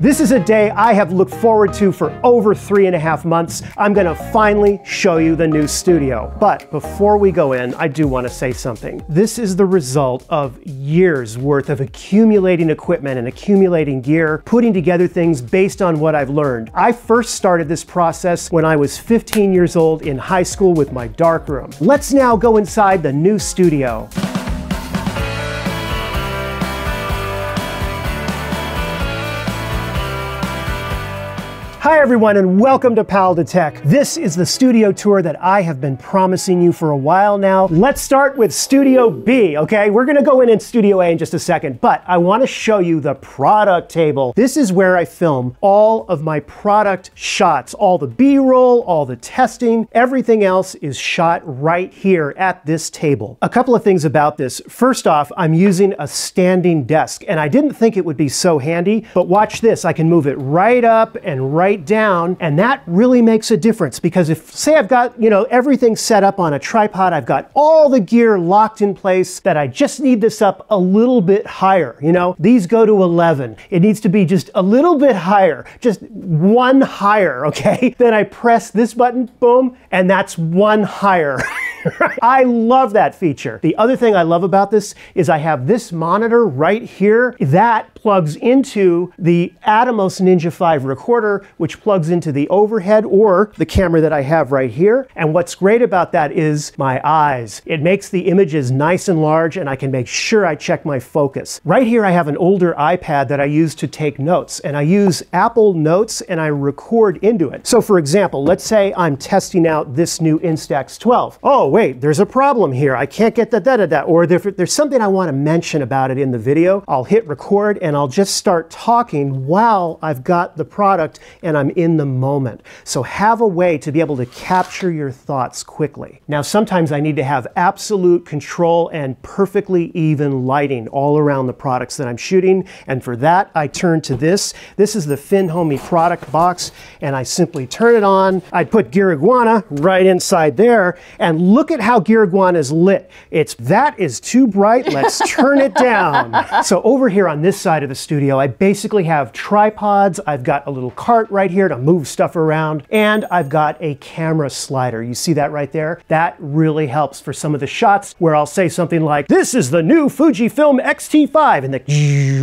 This is a day I have looked forward to for over 3.5 months. I'm gonna finally show you the new studio. But before we go in, I do wanna say something. This is the result of years worth of accumulating equipment and accumulating gear, putting together things based on what I've learned. I first started this process when I was 15 years old in high school with my darkroom. Let's now go inside the new studio. Hi everyone, and welcome to pal2tech. This is the studio tour that I have been promising you for a while now. Let's start with Studio B, okay? We're gonna go in Studio A in just a second, but I wanna show you the product table. This is where I film all of my product shots, all the B-roll, all the testing, everything else is shot right here at this table. A couple of things about this. First off, I'm using a standing desk, and I didn't think it would be so handy, but watch this. I can move it right up and right down, and that really makes a difference, because if, say, I've got, you know, everything set up on a tripod, I've got all the gear locked in place, that I just need this up a little bit higher. You know, these go to 11. It needs to be just a little bit higher, just one higher, okay? Then I press this button, boom, and that's one higher. I love that feature. The other thing I love about this is I have this monitor right here that plugs into the Atomos Ninja 5 recorder, which plugs into the overhead or the camera that I have right here. And what's great about that is my eyes. It makes the images nice and large, and I can make sure I check my focus. Right here I have an older iPad that I use to take notes, and I use Apple Notes and I record into it. So for example, let's say I'm testing out this new Instax 12. Oh, wait, there's a problem here. I can't get the da-da-da, or if there's something I want to mention about it in the video, I'll hit record and I'll just start talking while I've got the product and I'm in the moment. So have a way to be able to capture your thoughts quickly. Now, sometimes I need to have absolute control and perfectly even lighting all around the products that I'm shooting, and for that, I turn to this. This is the Finhomey product box, and I simply turn it on. I put Gear Iguana right inside there, and look at how Gear Iguana is lit. That is too bright, let's turn it down. So over here on this side of the studio, I basically have tripods, I've got a little cart right here to move stuff around, and I've got a camera slider. You see that right there? That really helps for some of the shots where I'll say something like, this is the new Fujifilm X-T5, and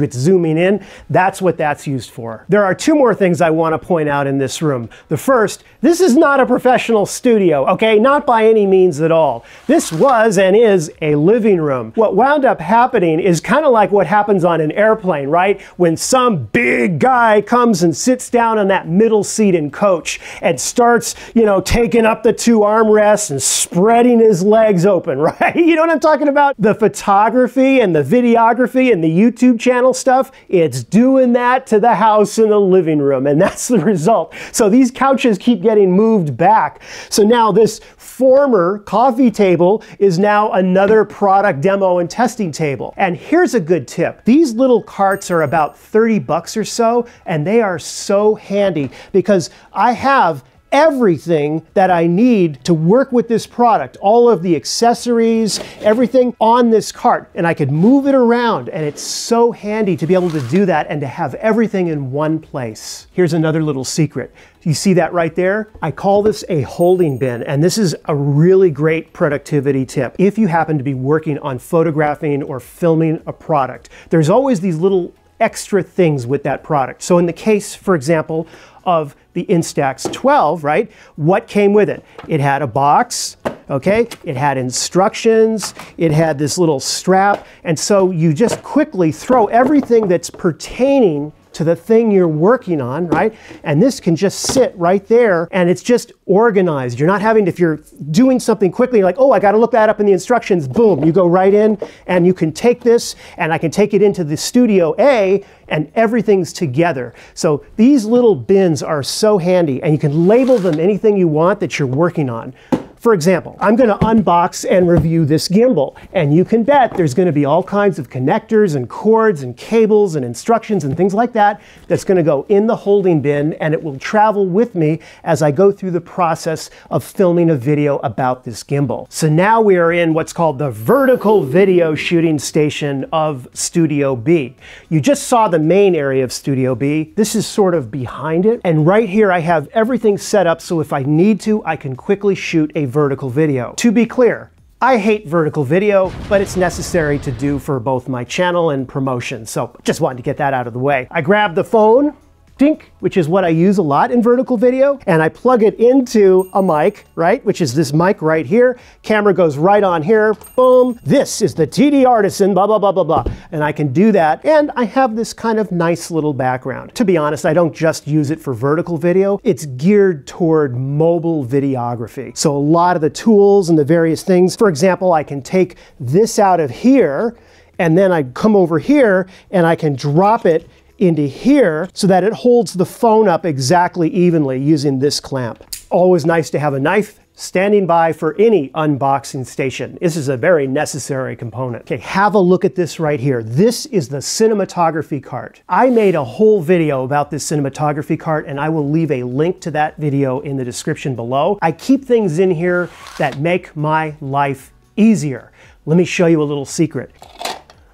it's zooming in. That's what that's used for. There are two more things I want to point out in this room. The first, this is not a professional studio, okay? Not by any means at all. This was and is a living room. What wound up happening is kind of like what happens on an airplane, right? When some big guy comes and sits down on that middle seat in coach and starts, you know, taking up the two armrests and spreading his legs open, right? You know what I'm talking about? The photography and the videography and the YouTube channel stuff, it's doing that to the house in the living room, and that's the result. So these couches keep getting moved back. So now this former coffee table is now another product demo and testing table. And here's a good tip. These little carts are about 30 bucks or so, and they are so handy because I have everything that I need to work with this product, all of the accessories, everything on this cart, and I could move it around, and it's so handy to be able to do that and to have everything in one place. Here's another little secret. You see that right there? I call this a holding bin, and this is a really great productivity tip. If you happen to be working on photographing or filming a product, there's always these little extra things with that product. So in the case, for example, of the Instax 12, right? What came with it? It had a box, okay? It had instructions, it had this little strap, and so you just quickly throw everything that's pertaining to the thing you're working on, right? And this can just sit right there, and it's just organized. You're not having to, if you're doing something quickly, you're like, oh, I gotta look that up in the instructions, boom, you go right in, and you can take this, and I can take it into the Studio A, and everything's together. So these little bins are so handy, and you can label them anything you want that you're working on. For example, I'm going to unbox and review this gimbal, and you can bet there's going to be all kinds of connectors and cords and cables and instructions and things like that that's going to go in the holding bin, and it will travel with me as I go through the process of filming a video about this gimbal. So now we are in what's called the vertical video shooting station of Studio B. You just saw the main area of Studio B. This is sort of behind it, and right here I have everything set up so if I need to, I can quickly shoot a vertical video. To be clear, I hate vertical video, but it's necessary to do for both my channel and promotion, so just wanted to get that out of the way. I grab the phone, dink, which is what I use a lot in vertical video, and I plug it into a mic, right, which is this mic right here. Camera goes right on here, boom. This is the TD Artisan, blah, blah, blah, blah, blah. And I can do that, and I have this kind of nice little background. To be honest, I don't just use it for vertical video. It's geared toward mobile videography. So a lot of the tools and the various things, for example, I can take this out of here, and then I come over here, and I can drop it into here so that it holds the phone up exactly evenly using this clamp. Always nice to have a knife standing by for any unboxing station. This is a very necessary component. Okay, have a look at this right here. This is the cinematography cart. I made a whole video about this cinematography cart, and I will leave a link to that video in the description below. I keep things in here that make my life easier. Let me show you a little secret.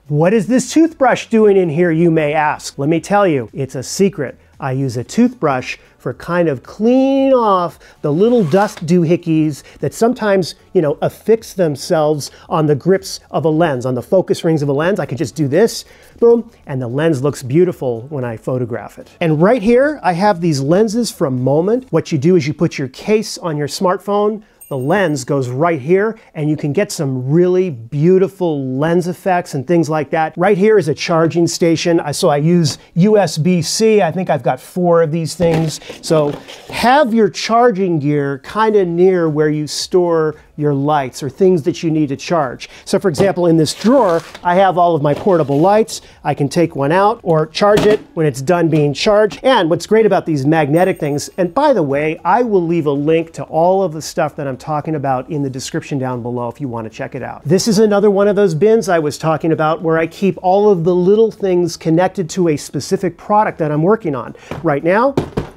What is this toothbrush doing in here, you may ask? Let me tell you, it's a secret. I use a toothbrush for kind of clean off the little dust doohickeys that sometimes, you know, affix themselves on the grips of a lens, on the focus rings of a lens. I can just do this, boom, and the lens looks beautiful when I photograph it. And right here, I have these lenses from Moment. What you do is you put your case on your smartphone, the lens goes right here, and you can get some really beautiful lens effects and things like that. Right here is a charging station. So I use USB-C. I think I've got 4 of these things. So have your charging gear kind of near where you store your lights or things that you need to charge. So for example, in this drawer, I have all of my portable lights. I can take one out or charge it when it's done being charged. And what's great about these magnetic things, and by the way, I will leave a link to all of the stuff that I'm talking about in the description down below if you want to check it out. This is another one of those bins I was talking about where I keep all of the little things connected to a specific product that I'm working on. Right now,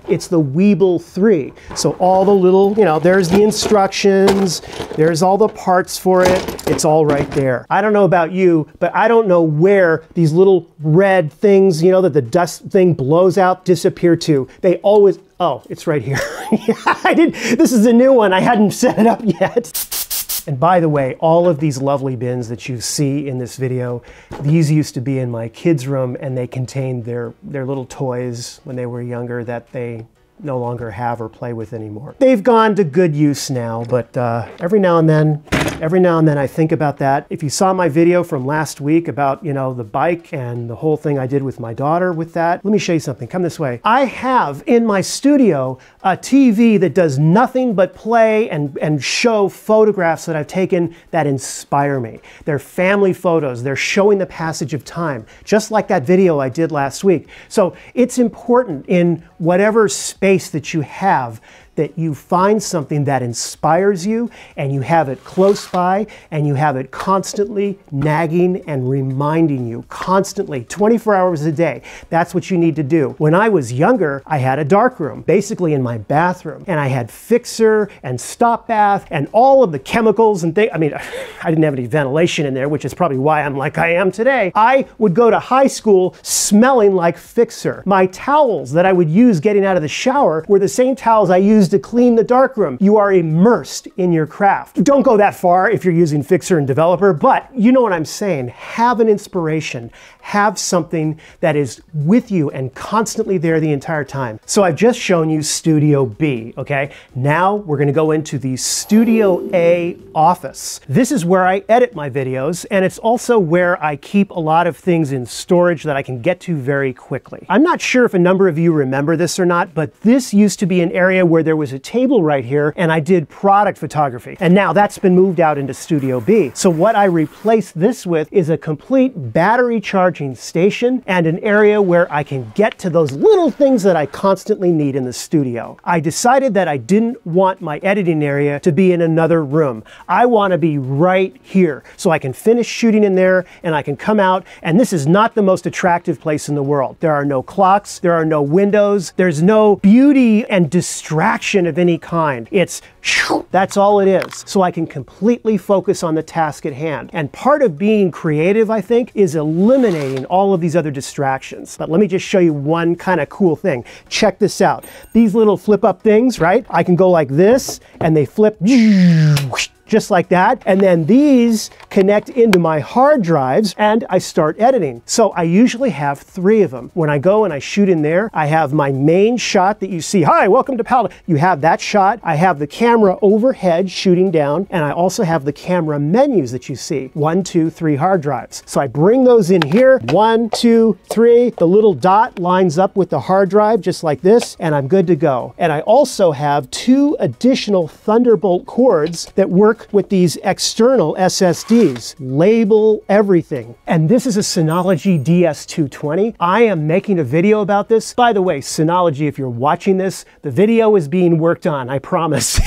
it's the Weebill 3. So all the little, you know, there's the instructions, there's all the parts for it, it's all right there. I don't know about you, but I don't know where these little red things, you know, that the dust thing blows out, disappear to. They always, oh, it's right here. This is a new one, I hadn't set it up yet. And by the way, all of these lovely bins that you see in this video, these used to be in my kids' room, and they contained their little toys when they were younger that they no longer have or play with anymore. They've gone to good use now, but every now and then I think about that. If you saw my video from last week about, you know, the bike and the whole thing I did with my daughter with that, let me show you something. Come this way. I have in my studio a TV that does nothing but play and show photographs that I've taken that inspire me. They're family photos. They're showing the passage of time, just like that video I did last week. So it's important in whatever space that you have that you find something that inspires you, and you have it close by, and you have it constantly nagging and reminding you, constantly, 24 hours a day. That's what you need to do. When I was younger, I had a darkroom, basically in my bathroom, and I had fixer and stop bath and all of the chemicals and things. I mean, I didn't have any ventilation in there, which is probably why I'm like I am today. I would go to high school smelling like fixer. My towels that I would use getting out of the shower were the same towels I used to clean the darkroom. You are immersed in your craft. Don't go that far if you're using Fixer and Developer, but you know what I'm saying. Have an inspiration. Have something that is with you and constantly there the entire time. So I've just shown you Studio B, okay? Now we're gonna go into the Studio A office. This is where I edit my videos, and it's also where I keep a lot of things in storage that I can get to very quickly. I'm not sure if a number of you remember this or not, but this used to be an area where there was a table right here and I did product photography. And now that's been moved out into Studio B. So what I replaced this with is a complete battery charging station and an area where I can get to those little things that I constantly need in the studio. I decided that I didn't want my editing area to be in another room. I want to be right here so I can finish shooting in there and I can come out. And this is not the most attractive place in the world. There are no clocks, there are no windows, there's no beauty and distraction of any kind. It's that's all it is. So I can completely focus on the task at hand. And part of being creative, I think, is eliminating all of these other distractions. But let me just show you one kind of cool thing. Check this out. These little flip up things, right? I can go like this and they flip just like that. And then these connect into my hard drives and I start editing. So I usually have three of them. When I go and I shoot in there, I have my main shot that you see. Hi, welcome to pal2tech. You have that shot. I have the camera overhead shooting down. And I also have the camera menus that you see. 1, 2, 3 hard drives. So I bring those in here. 1, 2, 3. The little dot lines up with the hard drive just like this. And I'm good to go. And I also have 2 additional Thunderbolt cords that work with these external SSDs. Label everything. And this is a Synology DS220. I am making a video about this. By the way, Synology, if you're watching this, the video is being worked on, I promise.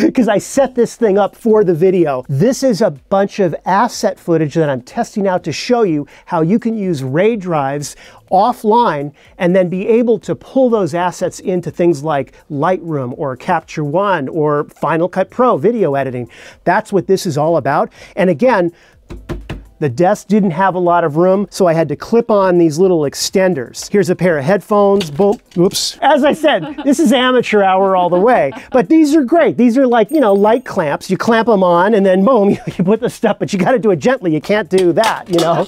Because I set this thing up for the video. This is a bunch of asset footage that I'm testing out to show you how you can use RAID drives offline and then be able to pull those assets into things like Lightroom or Capture One or Final Cut Pro video editing. That's what this is all about. And again, the desk didn't have a lot of room, so I had to clip on these little extenders. Here's a pair of headphones, boom, oops. As I said, this is amateur hour all the way, but these are great. These are like, you know, light clamps. You clamp them on and then boom, you put the stuff, but you gotta do it gently. You can't do that, you know,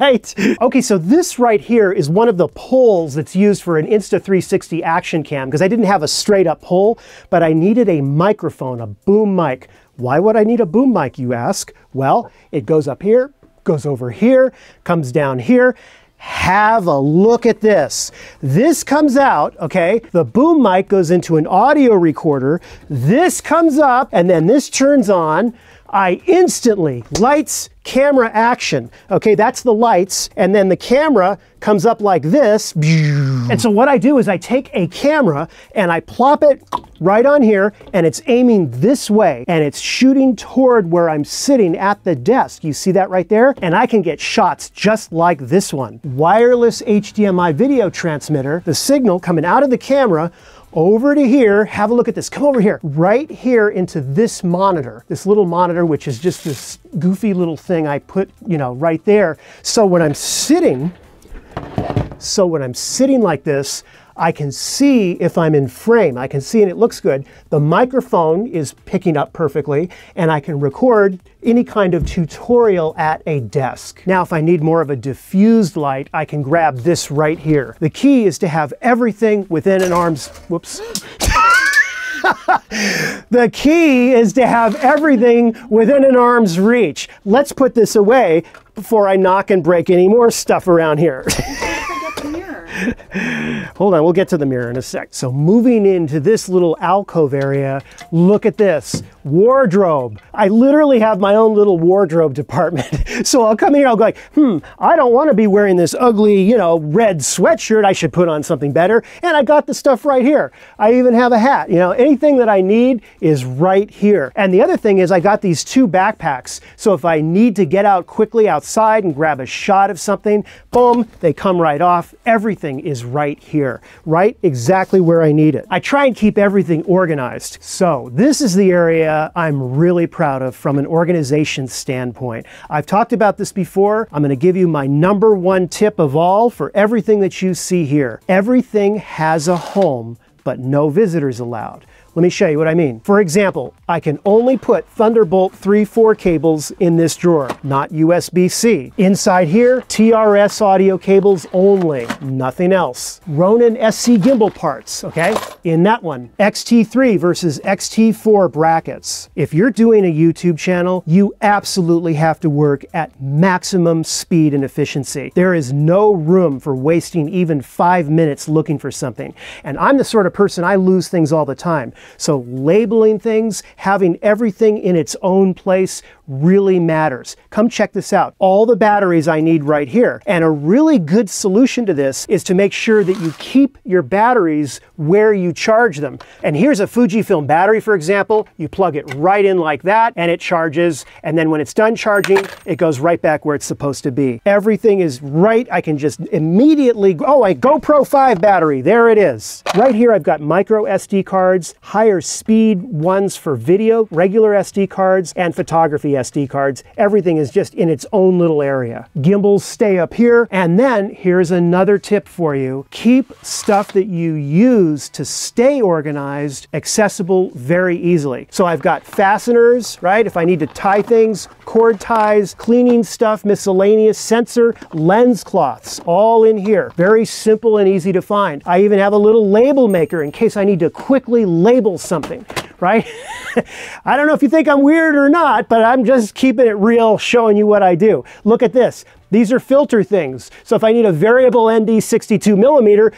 right? Okay, so this right here is one of the poles that's used for an Insta360 action cam, because I didn't have a straight up pole, but I needed a microphone, a boom mic. Why would I need a boom mic, you ask? Well, it goes up here, goes over here, comes down here. Have a look at this. This comes out, okay? The boom mic goes into an audio recorder. This comes up and then this turns on. I instantly, lights, camera, action. Okay, that's the lights. And then the camera comes up like this. And so what I do is I take a camera and I plop it right on here and it's aiming this way and it's shooting toward where I'm sitting at the desk. You see that right there? And I can get shots just like this one. Wireless HDMI video transmitter, the signal coming out of the camera over to here, have a look at this, come over here, right here into this monitor, this little monitor, which is just this goofy little thing I put, you know, right there. So when I'm sitting like this, I can see if I'm in frame. I can see and it looks good. The microphone is picking up perfectly and I can record any kind of tutorial at a desk. Now, if I need more of a diffused light, I can grab this right here. The key is to have everything within an arm's, whoops. The key is to have everything within an arm's reach. Let's put this away before I knock and break any more stuff around here. Hold on, we'll get to the mirror in a sec. So moving into this little alcove area, look at this, wardrobe. I literally have my own little wardrobe department. So I'll come in here, I'll go like, I don't want to be wearing this ugly, you know, red sweatshirt. I should put on something better. And I got the stuff right here. I even have a hat. You know, anything that I need is right here. And the other thing is I got these 2 backpacks. So if I need to get out quickly outside and grab a shot of something, boom, they come right off. Everything is right here, right exactly where I need it. I try and keep everything organized. So this is the area I'm really proud of from an organization standpoint. I've talked about this before. I'm going to give you my #1 tip of all for everything that you see here. Everything has a home, but no visitors allowed. Let me show you what I mean. For example, I can only put Thunderbolt 3-4 cables in this drawer, not USB-C. Inside here, TRS audio cables only, nothing else. Ronin SC gimbal parts, okay? In that one, X-T3 versus X-T4 brackets. If you're doing a YouTube channel, you absolutely have to work at maximum speed and efficiency. There is no room for wasting even 5 minutes looking for something. And I'm the sort of person, I lose things all the time. So labeling things, having everything in its own place really matters. Come check this out. All the batteries I need right here. And a really good solution to this is to make sure that you keep your batteries where you charge them. And here's a Fujifilm battery, for example. You plug it right in like that and it charges. And then when it's done charging, it goes right back where it's supposed to be. Everything is right. I can just immediately, oh, a GoPro 5 battery, there it is. Right here, I've got micro SD cards, higher speed ones for video, regular SD cards, and photography SD cards. Everything is just in its own little area. Gimbals stay up here. And then here's another tip for you. Keep stuff that you use to stay organized accessible very easily. So I've got fasteners, right? If I need to tie things, cord ties, cleaning stuff, miscellaneous, sensor, lens cloths, all in here. Very simple and easy to find. I even have a little label maker in case I need to quickly label something, right? I don't know if you think I'm weird or not, but I'm just keeping it real, showing you what I do. Look at this. These are filter things. So if I need a variable ND 62 millimeter,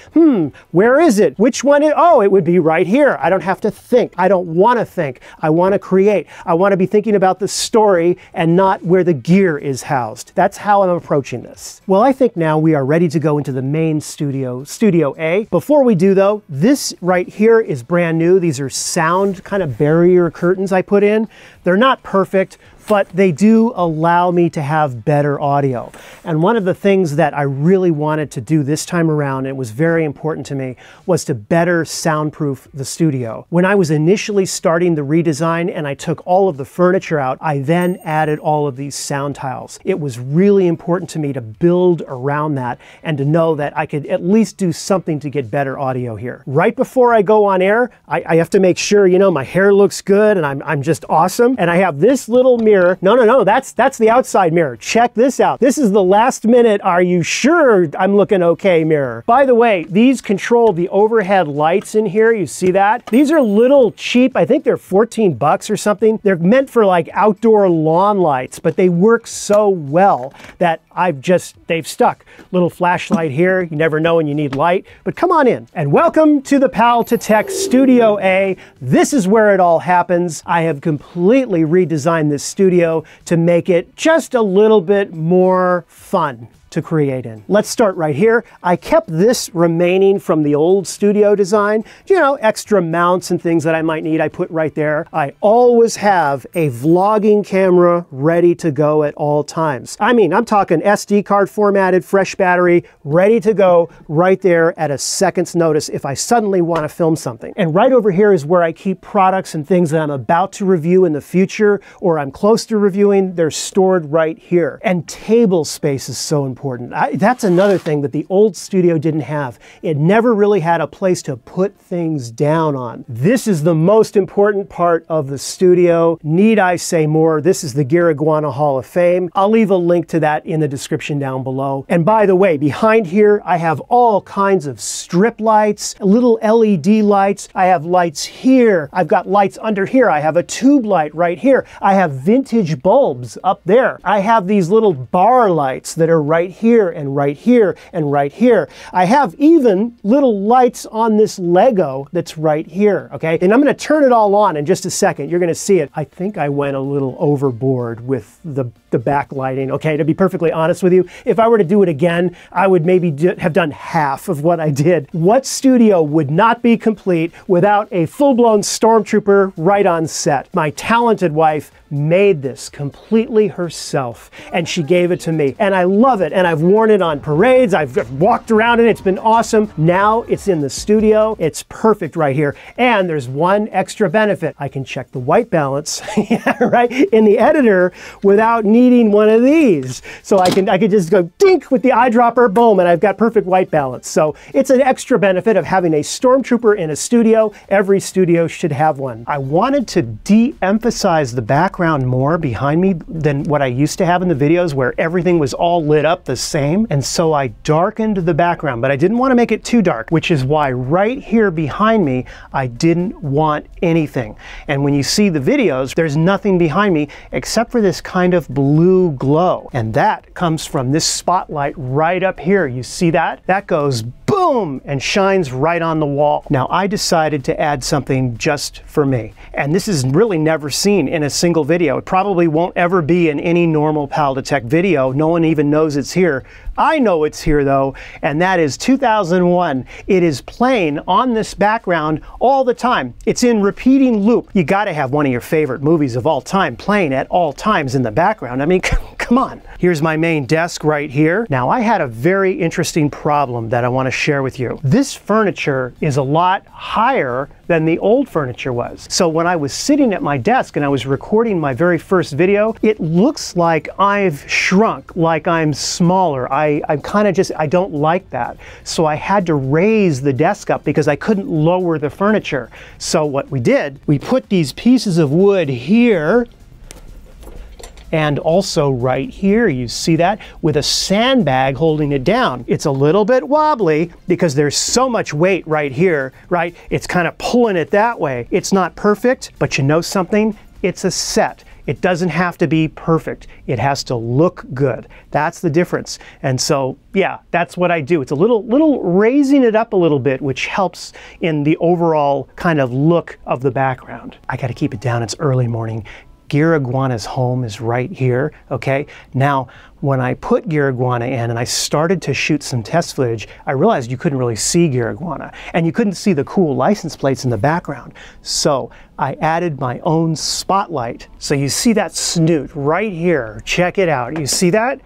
where is it? Which one is, oh, it would be right here. I don't have to think. I don't want to think. I want to create. I want to be thinking about the story and not where the gear is housed. That's how I'm approaching this. Well, I think now we are ready to go into the main studio, Studio A. Before we do though, this right here is brand new. These are sound kind of barrier curtains I put in. They're not perfect, but they do allow me to have better audio. And one of the things that I really wanted to do this time around, and it was very important to me, was to better soundproof the studio. When I was initially starting the redesign and I took all of the furniture out, I then added all of these sound tiles. It was really important to me to build around that and to know that I could at least do something to get better audio here. Right before I go on air, I have to make sure, you know, my hair looks good and I'm just awesome. And I have this little mirror. No, that's the outside mirror. Check this out. This is the last minute, are you sure I'm looking okay mirror. By the way, these control the overhead lights in here. You see that? These are little cheap. I think they're 14 bucks or something. They're meant for like outdoor lawn lights, but they work so well that they've stuck. Little flashlight here. You never know when you need light, but come on in. And welcome to the pal2tech Studio A. This is where it all happens. I have completely redesigned this studio to make it just a little bit more fun to create in. Let's start right here. I kept this remaining from the old studio design, you know, extra mounts and things that I might need I put right there. I always have a vlogging camera ready to go at all times. I mean, I'm talking SD card formatted, fresh battery, ready to go right there at a second's notice if I suddenly want to film something. And right over here is where I keep products and things that I'm about to review in the future or I'm close to reviewing. They're stored right here. And table space is so important. That's another thing that the old studio didn't have. It never really had a place to put things down on. This is the most important part of the studio. Need I say more? This is the Gear Iguana Hall of Fame. I'll leave a link to that in the description down below. And by the way, behind here, I have all kinds of strip lights, little LED lights. I have lights here. I've got lights under here. I have a tube light right here. I have vintage bulbs up there. I have these little bar lights that are right here and right here and right here. I have even little lights on this Lego that's right here, okay? And I'm gonna turn it all on in just a second. You're gonna see it. I think I went a little overboard with the backlighting, okay? To be perfectly honest with you, if I were to do it again, I would maybe have done half of what I did. What studio would not be complete without a full-blown stormtrooper right on set? My talented wife, made this completely herself, and she gave it to me, and I love it, and I've worn it on parades, I've walked around in it, it's been awesome. Now it's in the studio, it's perfect right here, and there's one extra benefit. I can check the white balance right in the editor without needing one of these. So I can just go dink with the eyedropper, boom, and I've got perfect white balance. So it's an extra benefit of having a Stormtrooper in a studio. Every studio should have one. I wanted to de-emphasize the background more behind me than what I used to have in the videos, where everything was all lit up the same, and so I darkened the background, but I didn't want to make it too dark, which is why right here behind me I didn't want anything. And when you see the videos, there's nothing behind me except for this kind of blue glow, and that comes from this spotlight right up here. You see that? That goes boom and shines right on the wall. Now I decided to add something just for me, and this is really never seen in a single video. It probably won't ever be in any normal pal2tech video. No one even knows it's here. I know it's here though, and that is 2001. It is playing on this background all the time. It's in repeating loop. You gotta have one of your favorite movies of all time playing at all times in the background. I mean, come on. Here's my main desk right here. Now I had a very interesting problem that I want to share with you. This furniture is a lot higher than the old furniture was. So when I was sitting at my desk and I was recording my very first video, it looks like I've shrunk, like I'm smaller. I'm kind of just, I don't like that. So I had to raise the desk up because I couldn't lower the furniture. So what we did, we put these pieces of wood here and also right here, you see that, with a sandbag holding it down. It's a little bit wobbly because there's so much weight right here, right? It's kind of pulling it that way. It's not perfect, but you know something? It's a set. It doesn't have to be perfect. It has to look good. That's the difference. And so, yeah, that's what I do. It's a little raising it up a little bit, which helps in the overall kind of look of the background. I gotta keep it down, it's early morning. Gear Iguana's home is right here, okay? Now, when I put Gear Iguana in and I started to shoot some test footage, I realized you couldn't really see Gear Iguana, and you couldn't see the cool license plates in the background. So I added my own spotlight. So you see that snoot right here, check it out. You see that,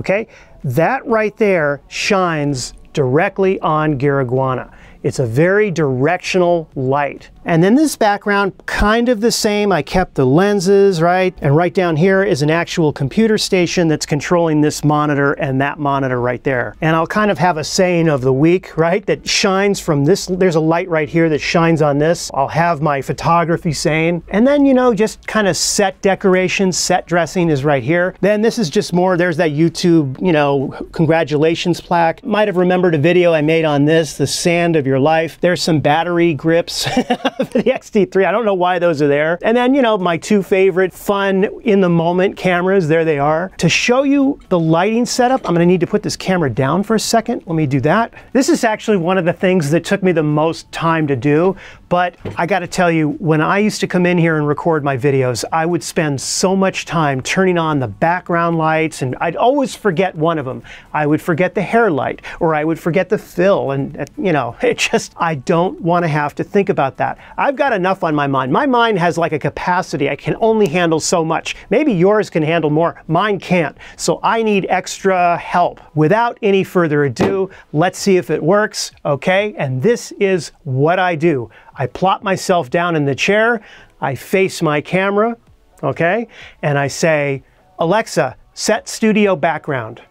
okay? That right there shines directly on Gear Iguana. It's a very directional light. And then this background, kind of the same. I kept the lenses, right? And right down here is an actual computer station that's controlling this monitor and that monitor right there. And I'll kind of have a saying of the week, right? That shines from this, there's a light right here that shines on this. I'll have my photography saying. And then, you know, just kind of set decoration, set dressing is right here. Then this is just more, there's that YouTube, you know, congratulations plaque. Might have remembered a video I made on this, the sand of your life. There's some battery grips for the X-T3. I don't know why those are there. And then, you know, my two favorite fun in the moment cameras, there they are. To show you the lighting setup, I'm gonna need to put this camera down for a second. Let me do that. This is actually one of the things that took me the most time to do, but I gotta tell you, when I used to come in here and record my videos, I would spend so much time turning on the background lights, and I'd always forget one of them. I would forget the hair light, or I would forget the fill, and you know, it just, I don't want to have to think about that. I've got enough on my mind. My mind has like a capacity. I can only handle so much. Maybe yours can handle more. Mine can't. So I need extra help. Without any further ado, let's see if it works, okay? And this is what I do. I plop myself down in the chair. I face my camera, okay? And I say, Alexa, set studio background.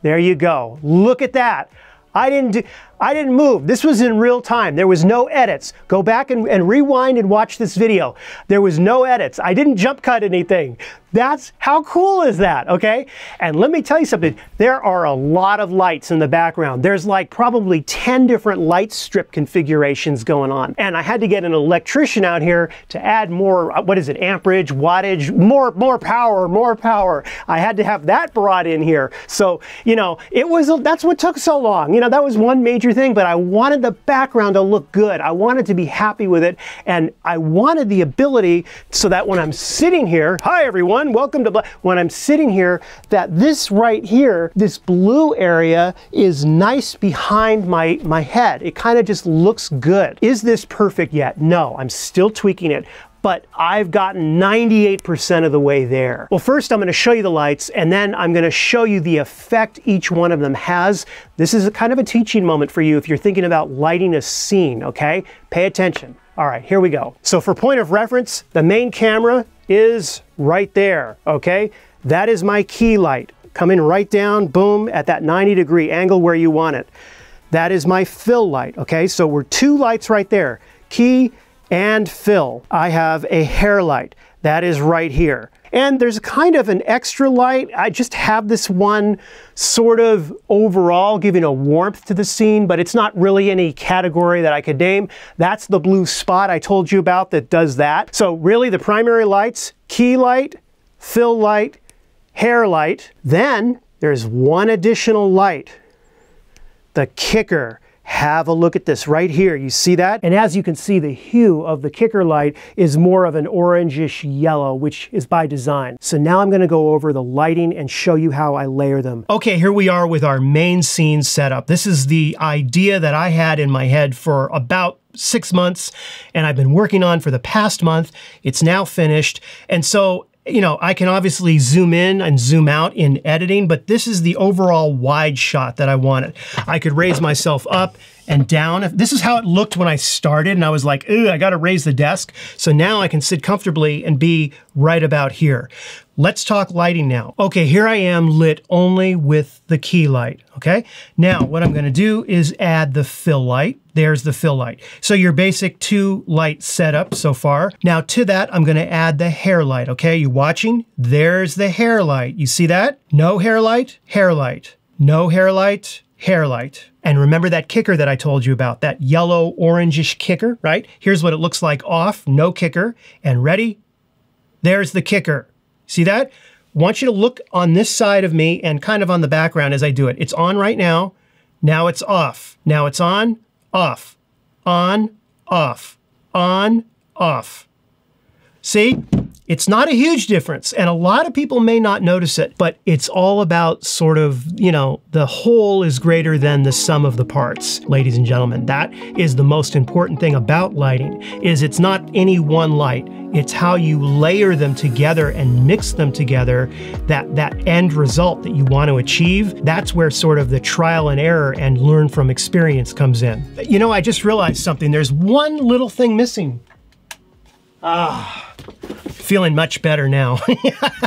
There you go. Look at that. I didn't move. This was in real time. There was no edits. Go back and rewind and watch this video. There was no edits. I didn't jump cut anything. That's, how cool is that, okay? And let me tell you something. There are a lot of lights in the background. There's like probably 10 different light strip configurations going on. And I had to get an electrician out here to add more, what is it, amperage, wattage, more power, more power. I had to have that brought in here. So, you know, it was, that's what took so long. You know, that was one major thing, but I wanted the background to look good. I wanted to be happy with it, and I wanted the ability so that when I'm sitting here, hi everyone, welcome to, when I'm sitting here, that this right here, this blue area is nice behind my head. It kind of just looks good. Is this perfect yet? No, I'm still tweaking it. but I've gotten 98% of the way there. Well, first I'm going to show you the lights, and then I'm going to show you the effect each one of them has. This is a kind of a teaching moment for you if you're thinking about lighting a scene, okay? Pay attention. All right, here we go. So for point of reference, the main camera is right there, okay? That is my key light. Coming right down, boom, at that 90-degree angle where you want it. That is my fill light, okay? So we're two lights right there, key and fill. I have a hair light, that is right here. And there's kind of an extra light. I just have this one sort of overall giving a warmth to the scene, but it's not really any category that I could name. That's the blue spot I told you about that does that. So really the primary lights, key light, fill light, hair light. Then there's one additional light, the kicker. Have a look at this right here. You see that? And as you can see, the hue of the kicker light is more of an orangish yellow, which is by design. So now I'm going to go over the lighting and show you how I layer them. Okay, here we are with our main scene setup. This is the idea that I had in my head for about 6 months, and I've been working on for the past month. It's now finished. And so, you know, I can obviously zoom in and zoom out in editing, but this is the overall wide shot that I wanted. I could raise myself up and down. This is how it looked when I started, and I was like, ooh, I gotta raise the desk. So now I can sit comfortably and be right about here. Let's talk lighting now. Okay, here I am lit only with the key light, okay? Now, what I'm gonna do is add the fill light. There's the fill light. So your basic two light setup so far. Now to that, I'm gonna add the hair light, okay? You watching? There's the hair light. You see that? No hair light, hair light. No hair light, hair light. And remember that kicker that I told you about, that yellow orangish kicker, right? Here's what it looks like off, no kicker. And ready? There's the kicker. See that? I want you to look on this side of me and kind of on the background as I do it. It's on right now, now it's off. Now it's on, off, on, off, on, off. See? It's not a huge difference, and a lot of people may not notice it, but it's all about sort of, you know, the whole is greater than the sum of the parts. Ladies and gentlemen, that is the most important thing about lighting, is it's not any one light. It's how you layer them together and mix them together, that end result that you want to achieve. That's where sort of the trial and error and learn from experience comes in. You know, I just realized something. There's one little thing missing. Feeling much better now.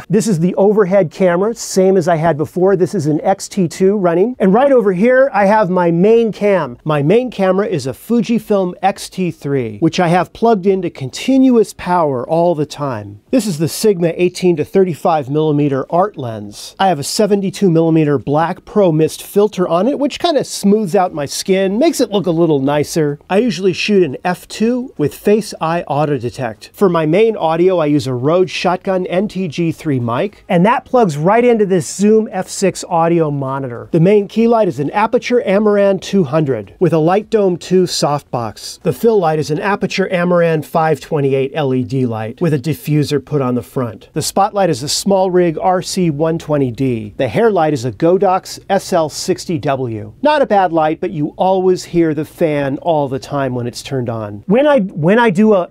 This is the overhead camera, same as I had before. This is an X-T2 running. And right over here, I have my main cam. My main camera is a Fujifilm X-T3, which I have plugged into continuous power all the time. This is the Sigma 18 to 35 millimeter art lens. I have a 72 millimeter black Pro Mist filter on it, which kind of smooths out my skin, makes it look a little nicer. I usually shoot an f2 with Face Eye Auto Detect. For my main audio, I use a Rode shotgun NTG3 mic, and that plugs right into this Zoom F6 audio monitor. The main key light is an Aputure Amaran 200 with a Light Dome 2 softbox. The fill light is an Aputure Amaran 528 LED light with a diffuser put on the front. The spotlight is a Small Rig RC120D. The hair light is a Godox SL60W. Not a bad light, but you always hear the fan all the time when it's turned on. When I do a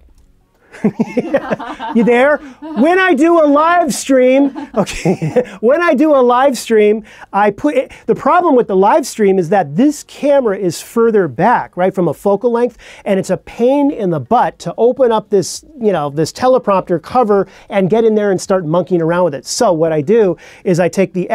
you there? When I do a live stream, okay, when I do a live stream, I put it, the problem with the live stream is that this camera is further back, right, from a focal length, and it's a pain in the butt to open up this, you know, this teleprompter cover and get in there and start monkeying around with it. So what I do is I take the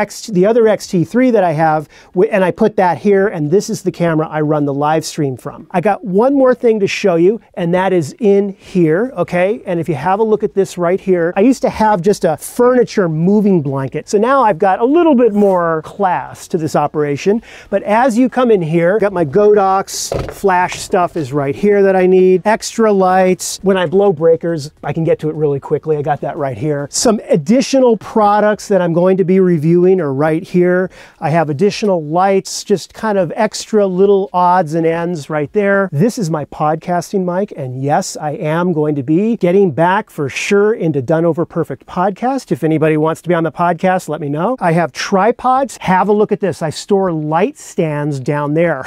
other X-T3 that I have, and I put that here, and this is the camera I run the live stream from. I got one more thing to show you, and that is in here, okay? And if you have a look at this right here, I used to have just a furniture moving blanket. So now I've got a little bit more class to this operation. But as you come in here, got my Godox flash stuff is right here that I need. Extra lights. When I blow breakers, I can get to it really quickly. I got that right here. Some additional products that I'm going to be reviewing are right here. I have additional lights, just kind of extra little odds and ends right there. This is my podcasting mic. And yes, I am going to be be getting back for sure into Done Over Perfect podcast. If anybody wants to be on the podcast, let me know. I have tripods. Have a look at this. I store light stands down there.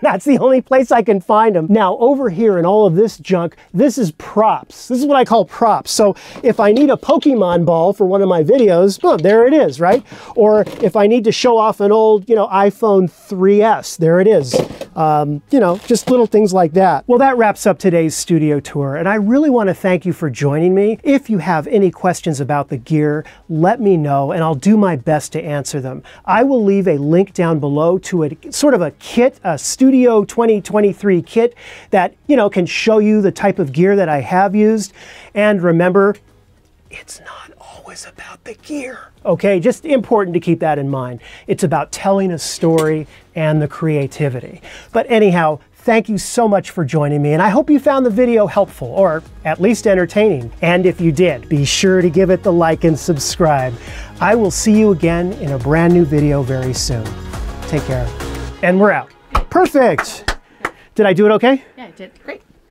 That's the only place I can find them. Now over here in all of this junk, this is props. This is what I call props. So if I need a Pokemon ball for one of my videos, boom, there it is, right? Or if I need to show off an old, you know, iPhone 3S, there it is. You know, just little things like that. Well, that wraps up today's studio tour, and I really want to thank you for joining me. If you have any questions about the gear, let me know, and I'll do my best to answer them. I will leave a link down below to a sort of a kit, a Studio 2023 kit that, you know, can show you the type of gear that I have used. And remember, it's not always about the gear. Okay, just important to keep that in mind. It's about telling a story and the creativity. But anyhow, thank you so much for joining me, and I hope you found the video helpful, or at least entertaining. And if you did, be sure to give it the like and subscribe. I will see you again in a brand new video very soon. Take care. And we're out. Perfect. Did I do it okay? Yeah, you did great.